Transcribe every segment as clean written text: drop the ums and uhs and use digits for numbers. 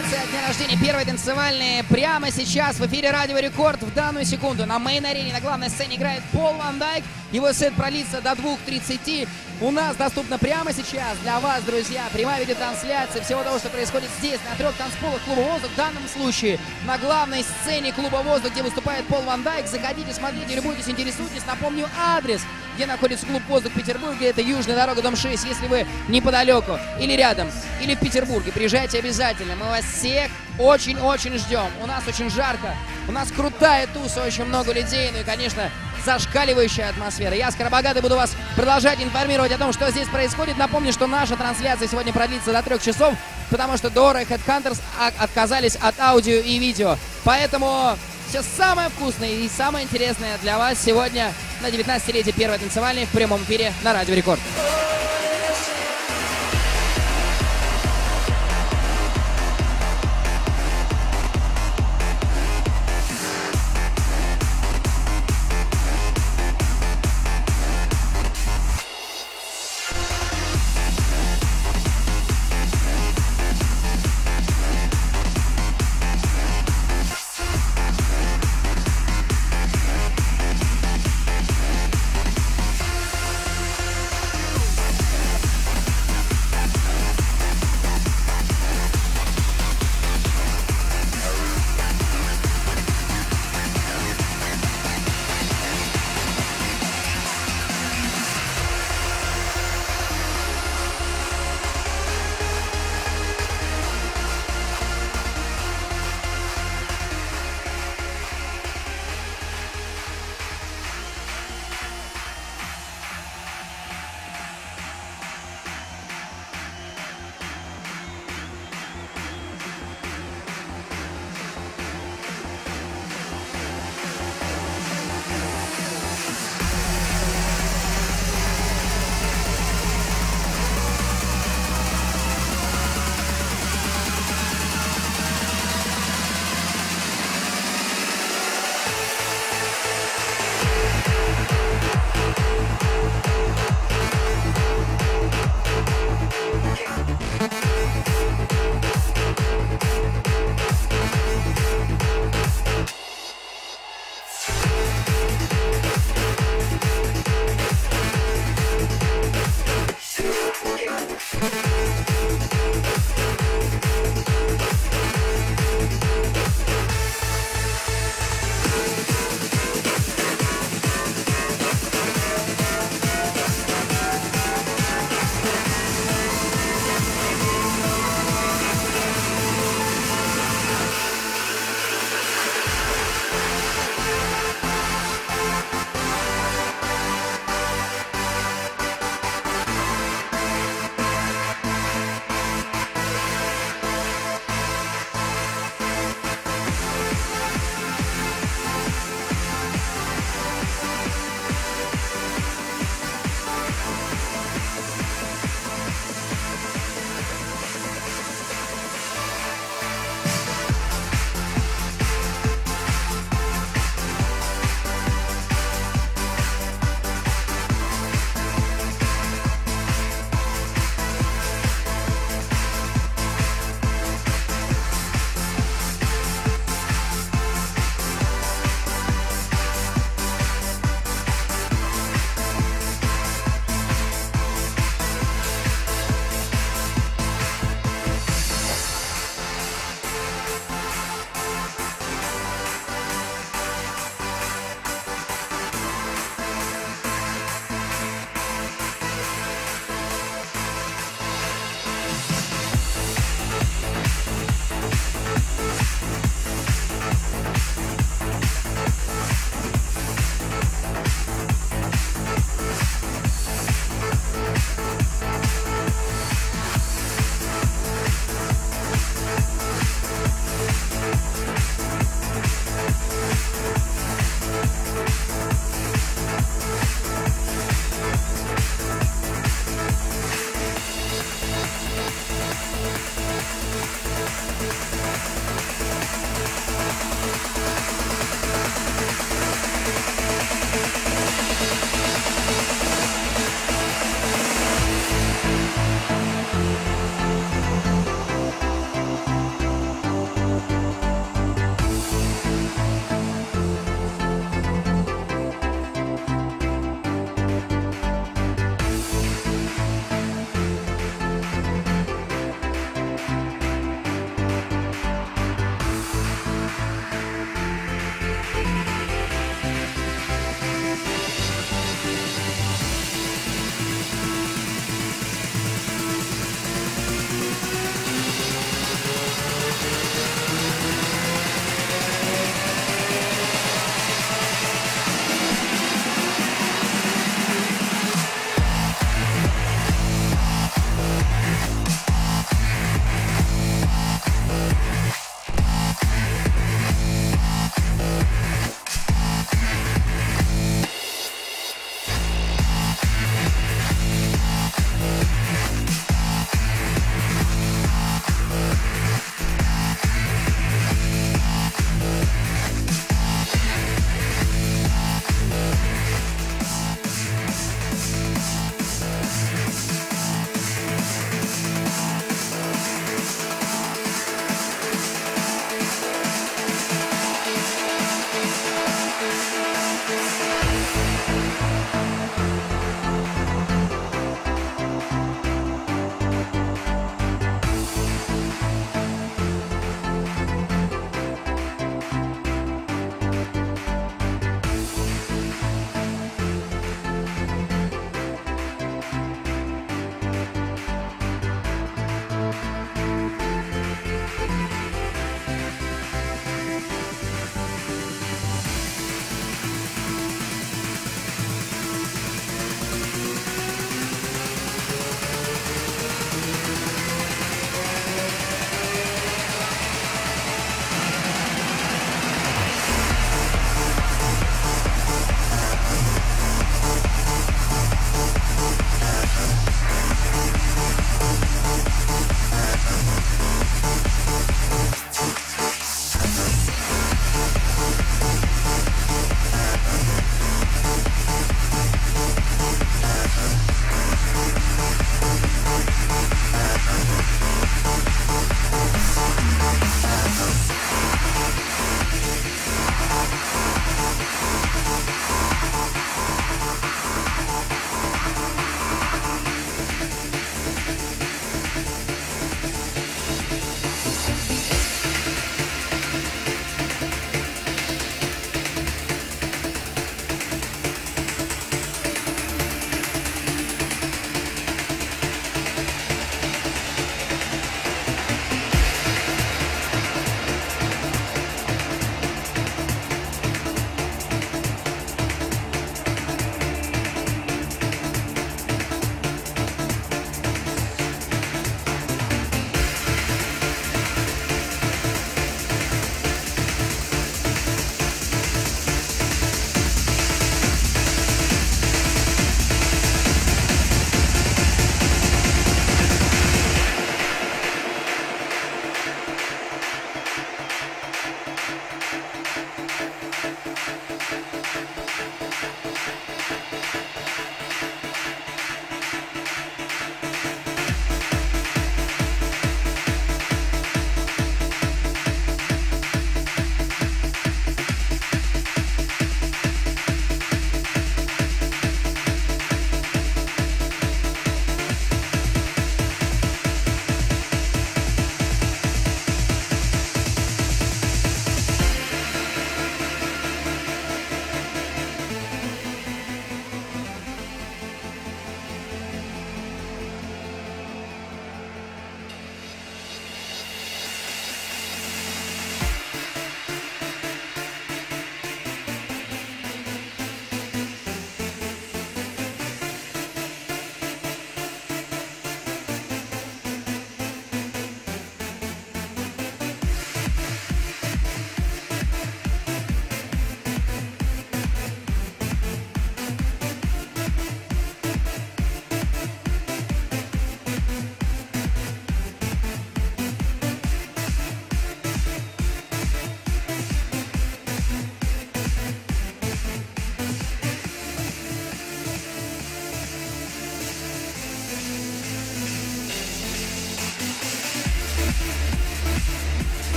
трансляция дня рождения первой танцевальной прямо сейчас в эфире Радио Рекорд. В данную секунду на мейн-арене, на главной сцене играет Paul van Dyk. Его сет продлится до 2:30. У нас доступно прямо сейчас для вас, друзья, прямая видеотрансляция всего того, что происходит здесь, на 3 танцполах клуба «Воздух». В данном случае на главной сцене клуба «Воздух», где выступает Paul van Dyk. Заходите, смотрите, любуйтесь, интересуйтесь. Напомню адрес, где находится клуб «Воздух» в Петербурге. Это Южная дорога, дом 6. Если вы неподалеку или рядом, или в Петербурге, приезжайте обязательно. Мы вас всех очень-очень ждем. У нас очень жарко, у нас крутая туса, очень много людей, ну и, конечно, зашкаливающая атмосфера. Я, Скоробогатый, буду вас продолжать информировать о том, что здесь происходит. Напомню, что наша трансляция сегодня продлится до 3 часов, потому что ДеОра и Headhunterz отказались от аудио и видео. Поэтому все самое вкусное и самое интересное для вас сегодня на 19-летие первой танцевальной в прямом эфире на Радио Рекорд.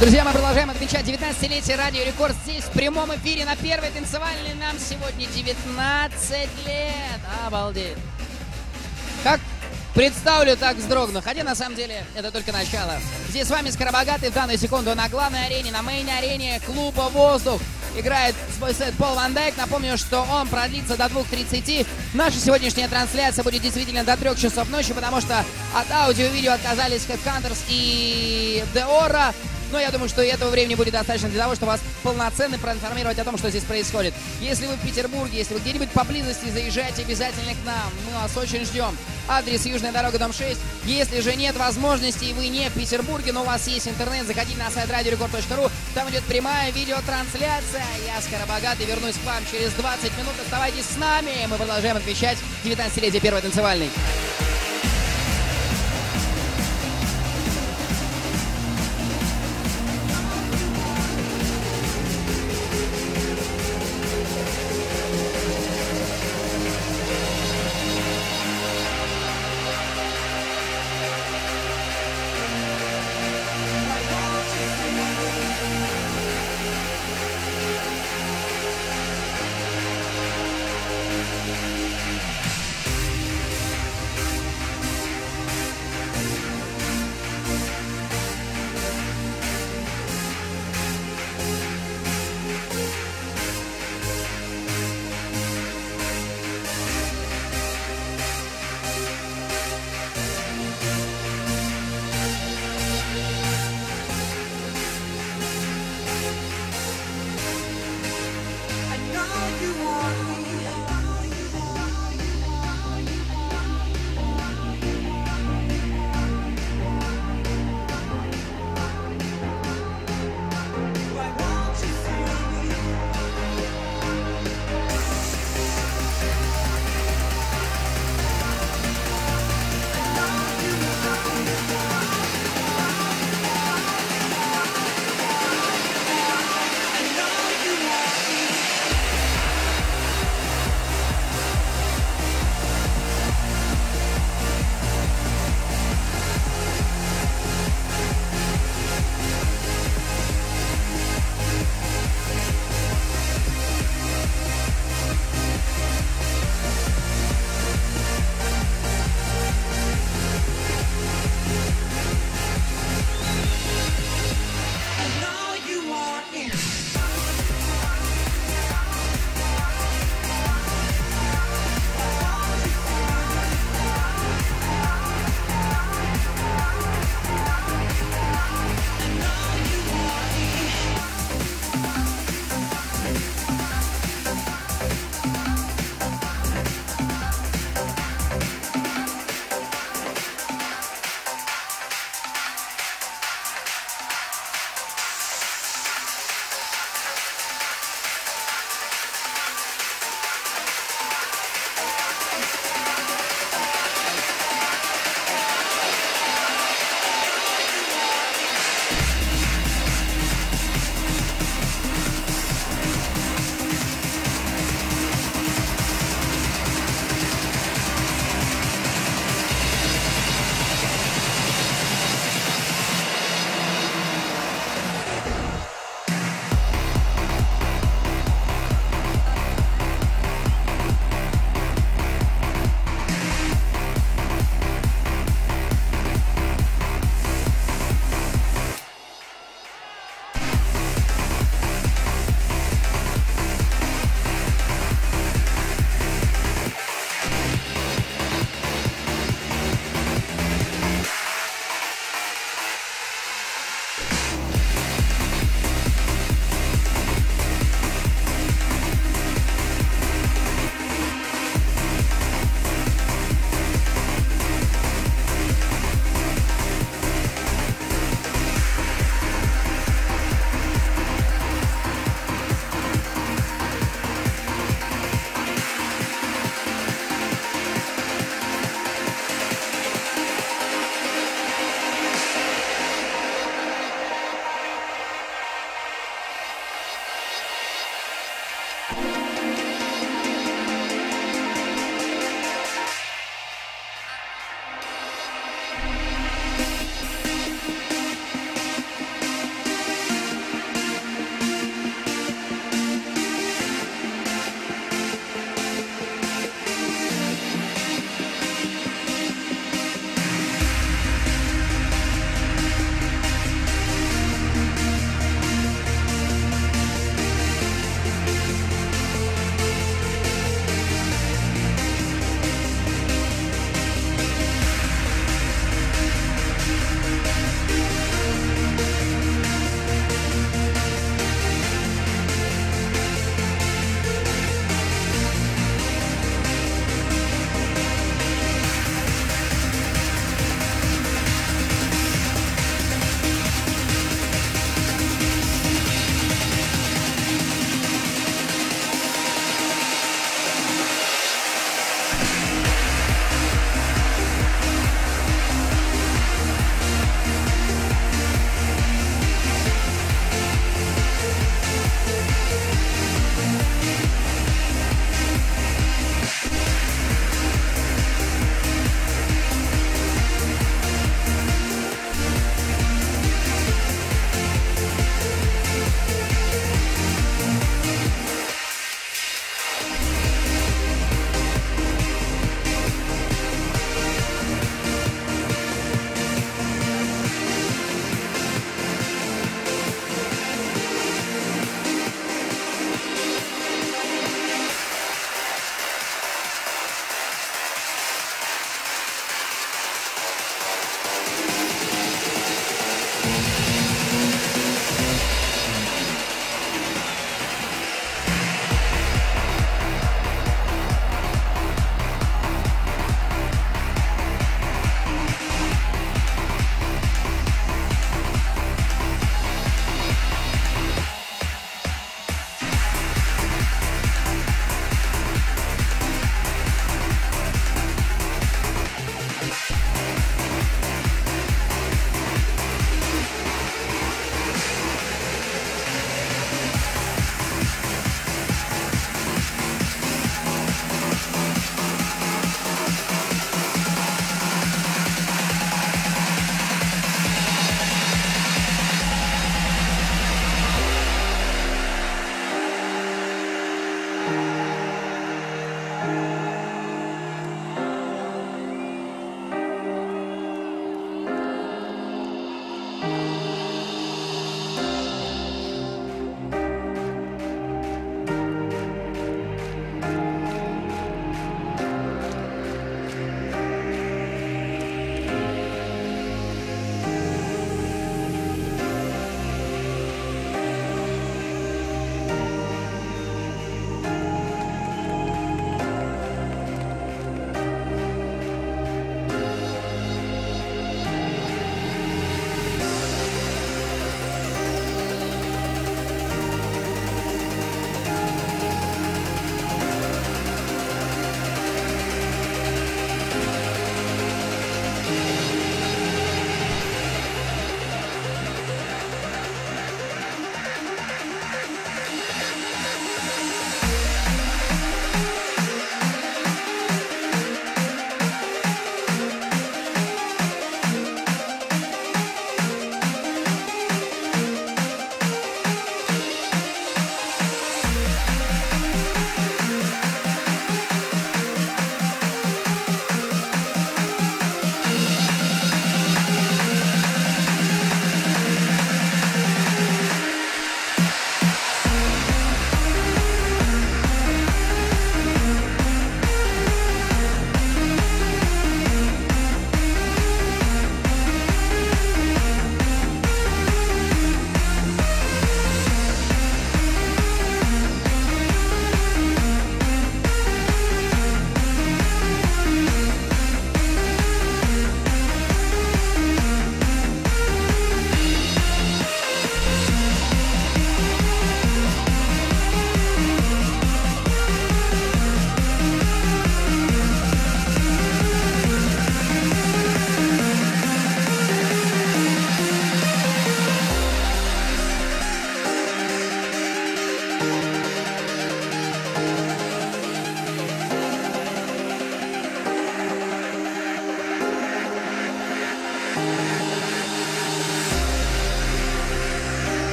Друзья, мы продолжаем отмечать 19-летие Радио Рекорд здесь, в прямом эфире, на первой танцевальной. Нам сегодня 19 лет. Обалдеть. Как представлю, так вздрогну. Хотя, на самом деле, это только начало. Здесь с вами Скоробогатый. В данную секунду на главной арене, на мейн-арене клуба «Воздух» играет свой сет Paul van Dyk. Напомню, что он продлится до 2:30. Наша сегодняшняя трансляция будет действительно до 3 часов ночи, потому что от аудио и видео отказались Headhunterz и ДеОра. Но я думаю, что этого времени будет достаточно для того, чтобы вас полноценно проинформировать о том, что здесь происходит. Если вы в Петербурге, если вы где-нибудь поблизости, заезжайте обязательно к нам. Мы вас очень ждем. Адрес: Южная дорога, дом 6. Если же нет возможности и вы не в Петербурге, но у вас есть интернет, заходите на сайт radiorecord.ru. Там идет прямая видеотрансляция. Я Скоробогатый, вернусь к вам через 20 минут. Оставайтесь с нами. Мы продолжаем отмечать 19-летие первой танцевальной.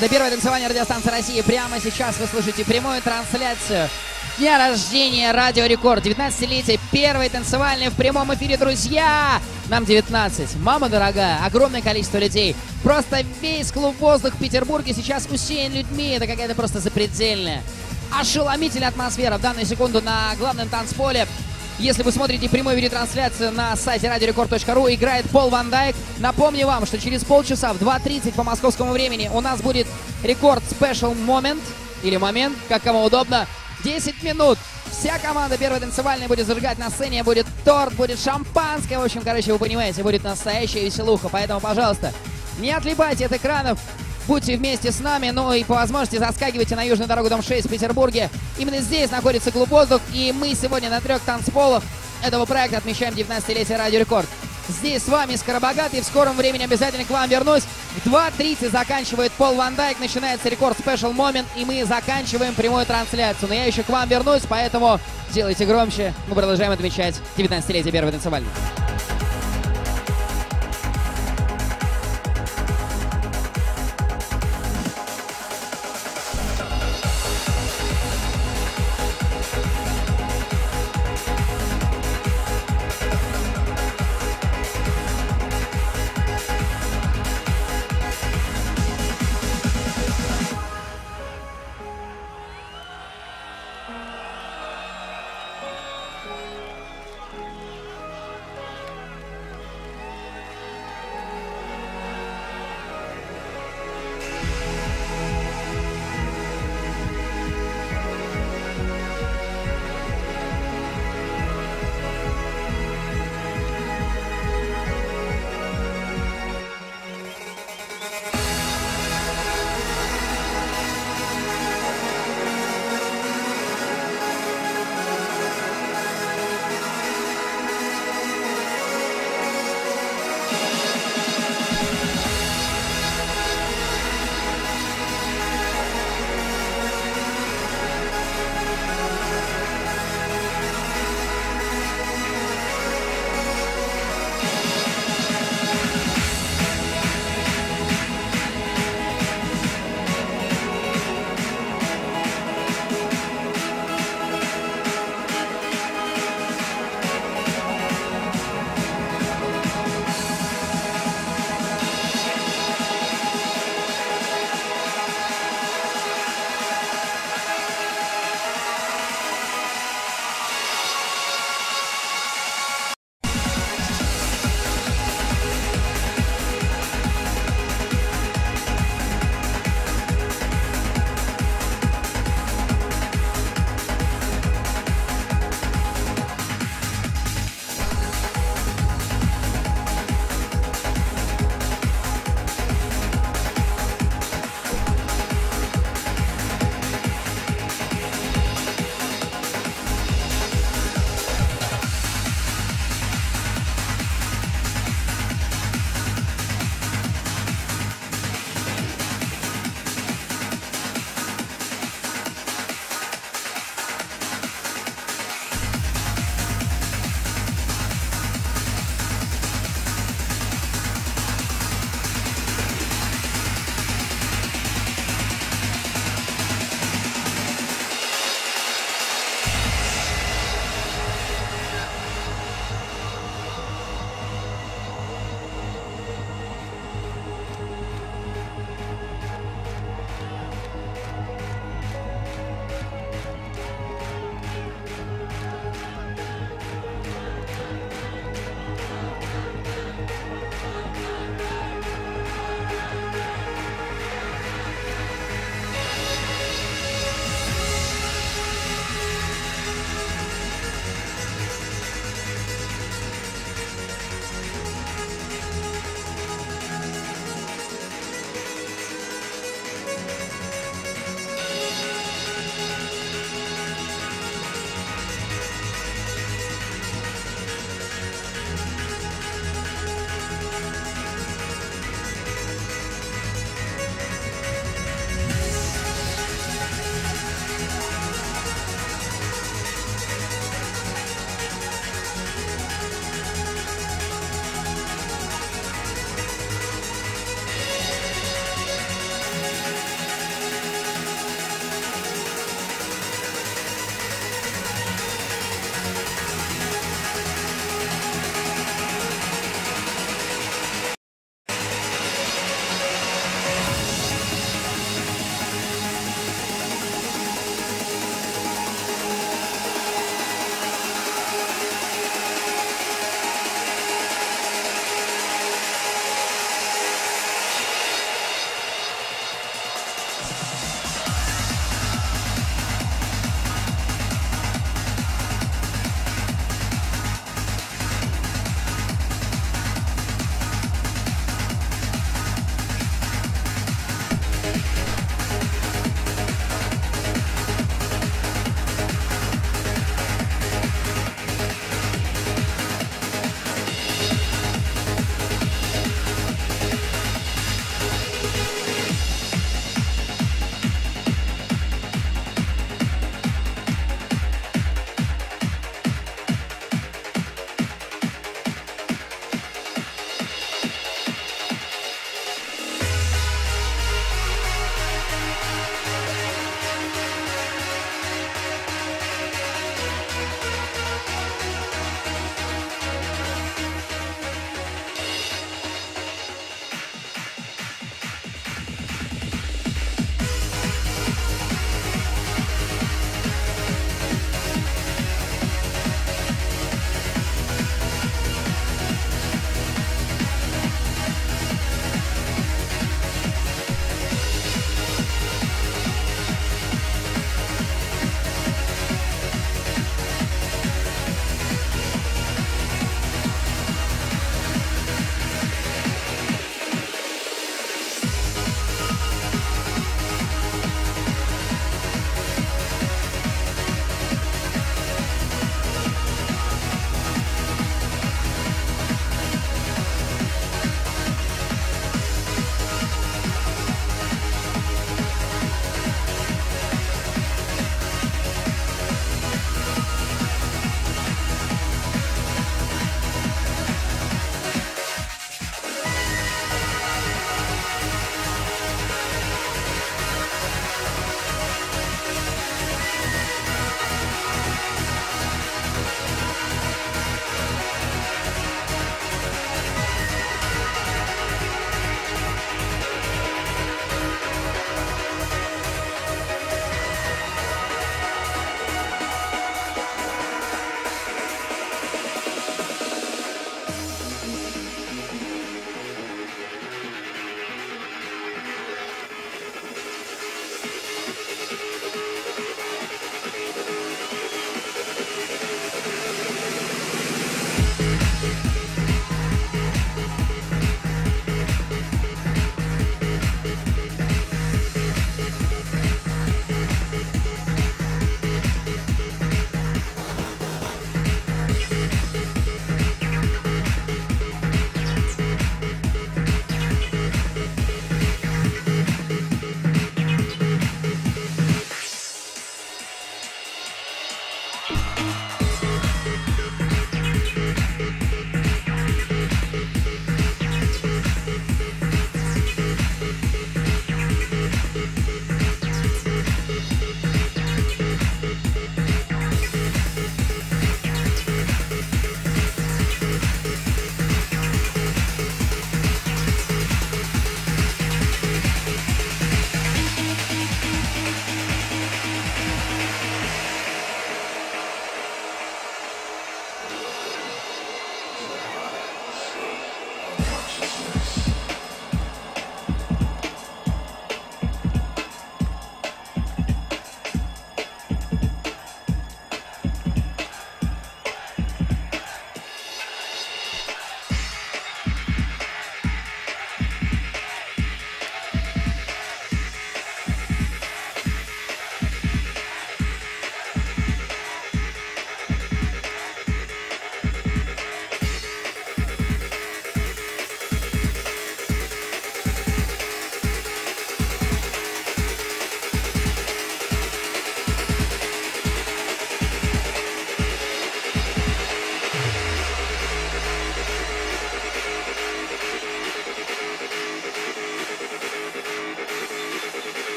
Это первое танцевание радиостанции России. Прямо сейчас вы слышите прямую трансляцию дня рождения Радио Рекорд. 19-летие. Первый танцевальный в прямом эфире, друзья. Нам 19. Мама дорогая. Огромное количество людей. Просто весь клуб «Воздух» в Петербурге сейчас усеян людьми. Это какая-то просто запредельная, ошеломительная атмосфера. В данную секунду на главном танцполе, если вы смотрите прямую видеотрансляцию на сайте radiorecord.ru, играет Paul van Dyk. Напомню вам, что через полчаса в 2:30 по московскому времени у нас будет рекорд Special Moment, или момент, как кому удобно, 10 минут. Вся команда первой танцевальной будет зажигать на сцене, будет торт, будет шампанское. В общем, короче, вы понимаете, будет настоящая веселуха. Поэтому, пожалуйста, не отлипайте от экранов. Будьте вместе с нами, ну и по возможности заскакивайте на Южную дорогу, дом 6 в Петербурге. Именно здесь находится клуб «Воздух», и мы сегодня на 3 танцполах этого проекта отмечаем 19-летие Радио Рекорд. Здесь с вами Скоробогатый, в скором времени обязательно к вам вернусь. В 2:30 заканчивает Paul van Dyk, начинается рекорд Special Moment, и мы заканчиваем прямую трансляцию. Но я еще к вам вернусь, поэтому делайте громче, мы продолжаем отмечать 19-летие первой танцевальной.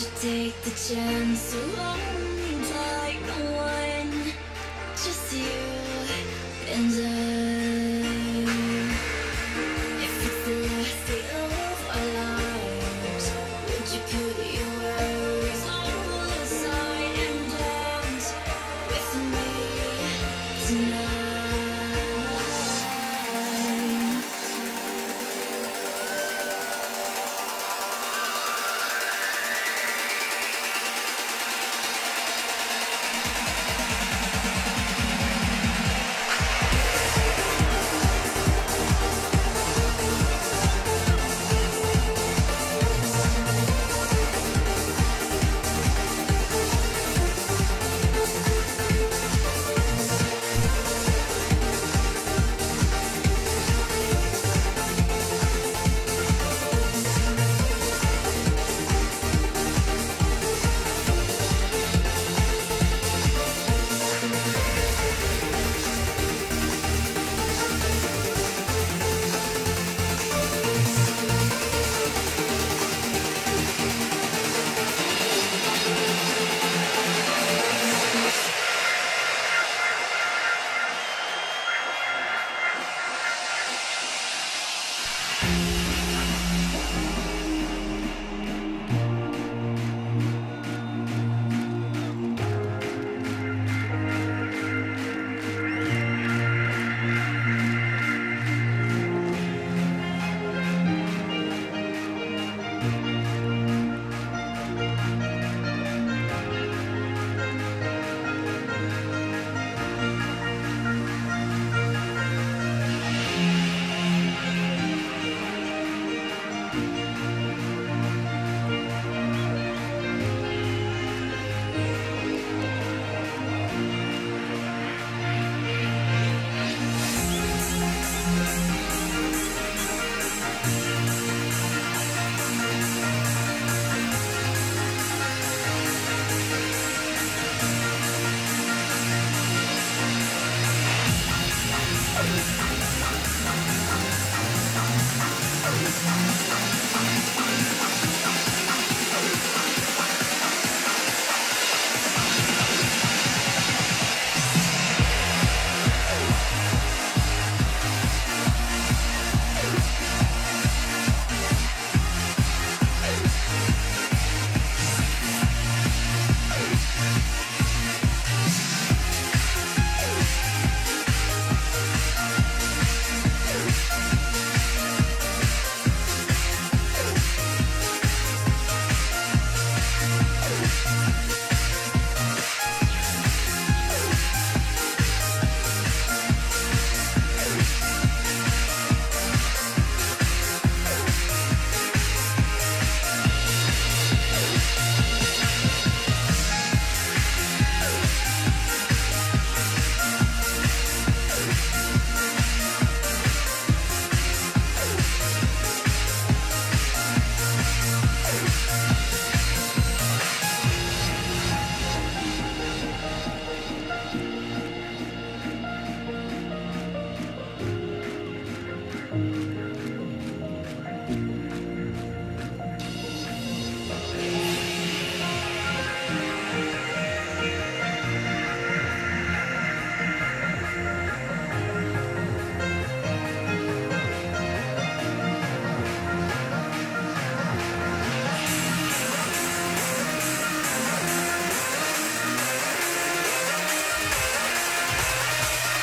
you take the chance alone, like the one, just you and I. If it's the last day of our lives, would you put your worries all aside and dance with me tonight?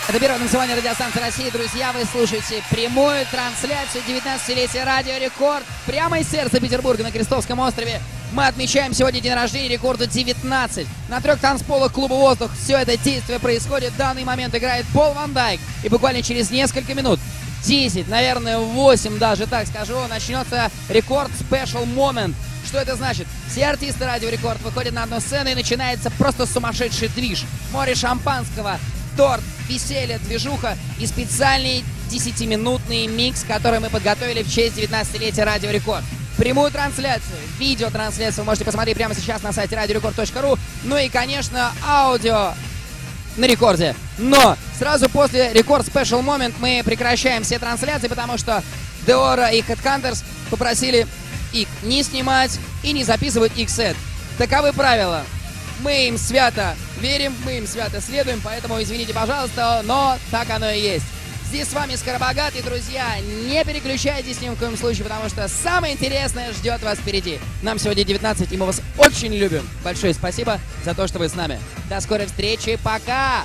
Это первая танцевальная радиостанция России. Друзья, вы слушаете прямую трансляцию 19-летия «Радио Рекорд». Прямо из сердца Петербурга на Крестовском острове мы отмечаем сегодня день рождения рекорду 19. На трех танцполах клуба «Воздух» все это действие происходит. В данный момент играет Paul van Dyk. И буквально через несколько минут, 10, наверное, 8 даже, так скажу, начнется «Рекорд Special Moment». Что это значит? Все артисты «Радио Рекорд» выходят на одну сцену, и начинается просто сумасшедший движ. Море шампанского, торт, веселье, движуха и специальный 10-минутный микс, который мы подготовили в честь 19-летия «Радио Рекорд». Прямую трансляцию, видеотрансляцию вы можете посмотреть прямо сейчас на сайте radiorecord.ru. Ну и, конечно, аудио на рекорде. Но сразу после «Рекорд Special Moment» мы прекращаем все трансляции, потому что ДеОра и Headhunterz попросили их не снимать и не записывать их сет. Таковы правила. Мы им свято верим, мы им свято следуем, поэтому извините, пожалуйста, но так оно и есть. Здесь с вами Скоробогатый, друзья. Не переключайтесь ни в коем случае, потому что самое интересное ждет вас впереди. Нам сегодня 19, и мы вас очень любим. Большое спасибо за то, что вы с нами. До скорой встречи. Пока!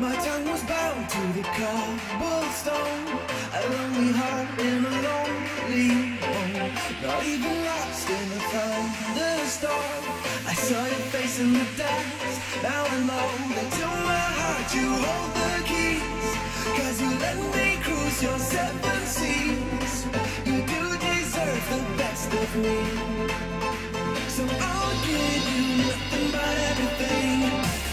My tongue was bound to the cobblestone, a lonely heart in a lonely home. Not even lost in a thunderstorm, I saw your face in the dance, now I know that to my heart you hold the keys, cause you let me cruise your seven seas. You do deserve the best of me, so I'll give you nothing but everything. I'll give you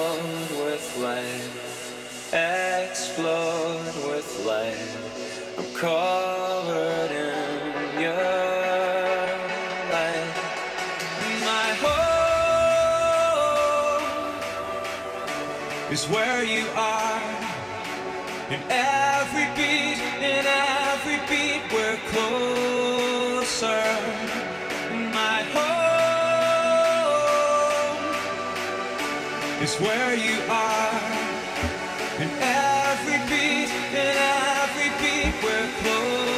Explored with light, explored with light. I'm covered in your light. My home is where you are. In every beat, in every beat, we're closer. It's where you are. In every beat, in every beat, we're closer.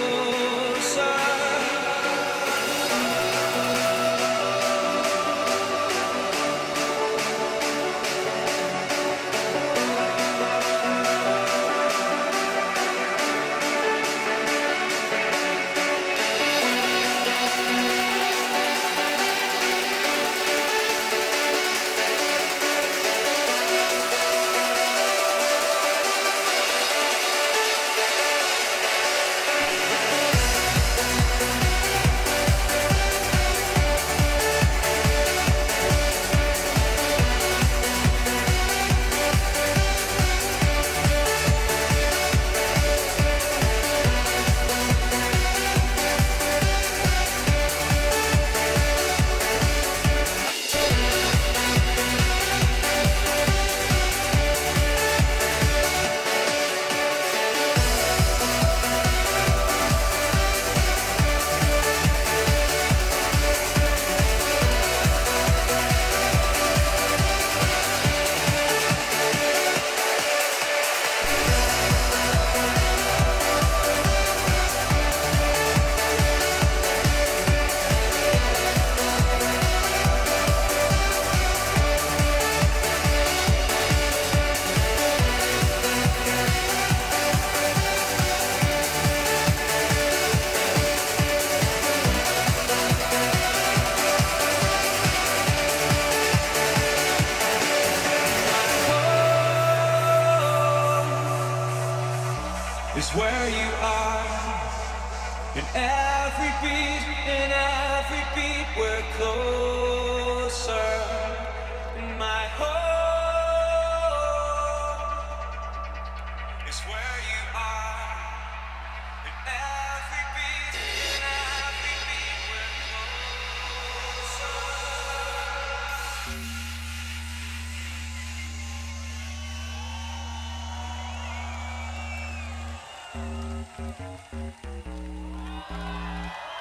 Thank you.